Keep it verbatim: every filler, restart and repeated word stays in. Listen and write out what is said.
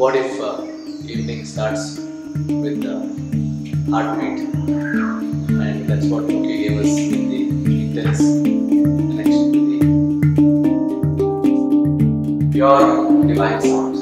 What if uh, evening starts with a uh, heartbeat? And that's what Muki gave us in the intense connection to the pure divine sound.